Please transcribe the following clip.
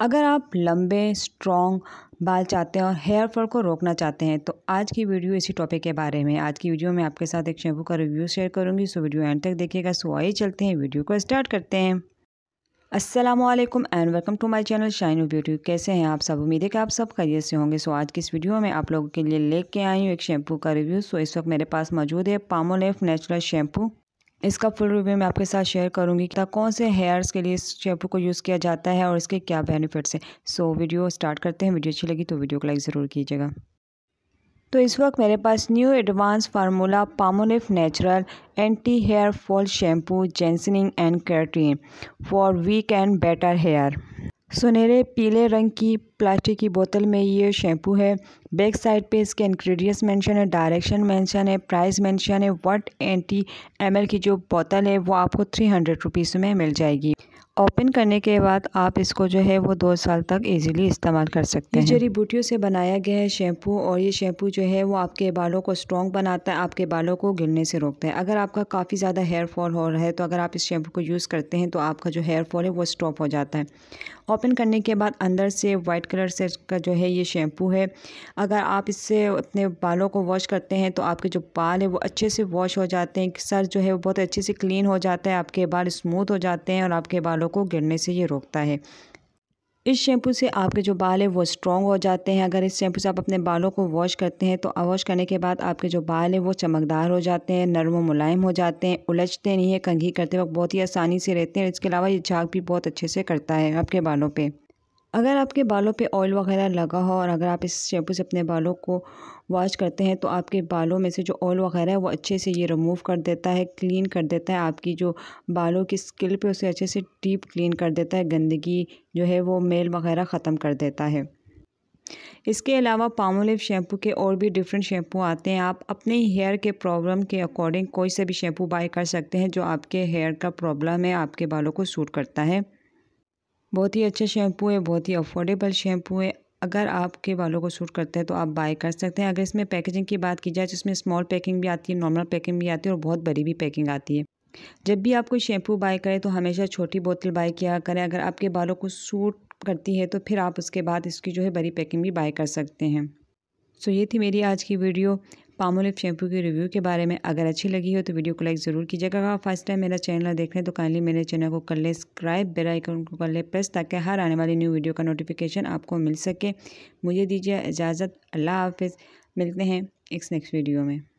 अगर आप लंबे स्ट्रॉन्ग बाल चाहते हैं और हेयर फॉल को रोकना चाहते हैं तो आज की वीडियो इसी टॉपिक के बारे में। आज की वीडियो में आपके साथ एक शैम्पू का रिव्यू शेयर करूंगी, सो वीडियो एंड तक देखिएगा। सो आइए चलते हैं, वीडियो को स्टार्ट करते हैं। अस्सलाम वालेकुम and welcome to my channel shine of beauty. कैसे हैं आप सब? उम्मीद है कि आप सब खैरियत से होंगे। सो आज की इस वीडियो में आप लोगों के लिए लेके आई हूँ एक शैम्पू का रिव्यू। सो इस वक्त मेरे पास मौजूद है पामोलिव नेचुरल शैम्पू। इसका फुल रिव्यू मैं आपके साथ शेयर करूंगी कि कौन से हेयर्स के लिए इस शैम्पू को यूज़ किया जाता है और इसके क्या बेनिफिट्स हैं। सो वीडियो स्टार्ट करते हैं। वीडियो अच्छी लगी तो वीडियो को लाइक ज़रूर कीजिएगा। तो इस वक्त मेरे पास new advance formula Palmolive natural anti hair fall shampoo ginseng and keratin for weak and better hair. सुनहरे पीले रंग की प्लास्टिक की बोतल में ये शैम्पू है। बैक साइड पे इसके इंग्रेडिएंट्स मेंशन है, डायरेक्शन मेंशन है, प्राइस मेंशन है। 180 ml की जो बोतल है वो आपको 300 रुपीज़ में मिल जाएगी। ओपन करने के बाद आप इसको जो है वो 2 साल तक इजीली इस्तेमाल कर सकते हैं। जड़ी बूटियों से बनाया गया है शैम्पू और ये शैम्पू जो है वो आपके बालों को स्ट्रॉन्ग बनाता है, आपके बालों को गिरने से रोकता है। अगर आपका काफ़ी ज़्यादा हेयर फॉल हो रहा है तो अगर आप इस शैम्पू को यूज़ करते हैं तो आपका जो हेयर फॉल है वो स्टॉप हो जाता है। ओपन करने के बाद अंदर से वाइट कलर से का जो है ये शैम्पू है। अगर आप इससे अपने बालों को वॉश करते हैं तो आपके जो बाल है वो अच्छे से वॉश हो जाते हैं, सर जो है वो बहुत अच्छे से क्लीन हो जाता है, आपके बाल स्मूथ हो जाते हैं और आपके बालों को गिरने से ये रोकता है। इस शैम्पू से आपके जो बाल है वो स्ट्रॉन्ग हो जाते हैं। अगर इस शैम्पू से आप अपने बालों को वॉश करते हैं तो वॉश करने के बाद आपके जो बाल है वो चमकदार हो जाते हैं, नरम व मुलायम हो जाते हैं, उलझते नहीं है, कंघी करते वक्त बहुत ही आसानी से रहते हैं। इसके अलावा ये झाग भी बहुत अच्छे से करता है आपके बालों पे। अगर आपके बालों पे ऑयल वगैरह लगा हो और अगर आप इस शैम्पू से अपने बालों को वॉश करते हैं तो आपके बालों में से जो ऑयल वगैरह है वो अच्छे से ये रिमूव कर देता है, क्लीन कर देता है। आपकी जो बालों की स्किन पे उसे अच्छे से डीप क्लीन कर देता है, गंदगी जो है वो मेल वगैरह ख़त्म कर देता है। इसके अलावा पामोलिव शैम्पू के और भी डिफरेंट शैम्पू आते हैं। आप अपने हेयर के प्रॉब्लम के अकॉर्डिंग कोई से भी शैम्पू बाय कर सकते हैं जो आपके हेयर का प्रॉब्लम है, आपके बालों को सूट करता है। बहुत ही अच्छा शैम्पू है, बहुत ही अफोर्डेबल शैम्पू है। अगर आपके बालों को सूट करते हैं तो आप बाय कर सकते हैं। अगर इसमें पैकेजिंग की बात की जाए तो इसमें स्मॉल पैकिंग भी आती है, नॉर्मल पैकिंग भी आती है और बहुत बड़ी भी पैकिंग आती है। जब भी आप कोई शैम्पू बाय करें तो हमेशा छोटी बोतल बाय किया करें। अगर आपके बालों को सूट करती है तो फिर आप उसके बाद इसकी जो है बड़ी पैकिंग भी बाय कर सकते हैं। सो ये थी मेरी आज की वीडियो पामोलिव शैम्पू के रिव्यू के बारे में। अगर अच्छी लगी हो तो वीडियो को लाइक ज़रूर कीजिएगा। अगर आप फर्स्ट टाइम मेरा चैनल देख रहे हैं तो काइंडली मेरे चैनल को कर ले सब्सक्राइब, बेल आइकन को कर ले प्रेस, ताकि हर आने वाली न्यू वीडियो का नोटिफिकेशन आपको मिल सके। मुझे दीजिए इजाज़त, अल्लाह हाफिज़। मिलते हैं नेक्स्ट वीडियो में।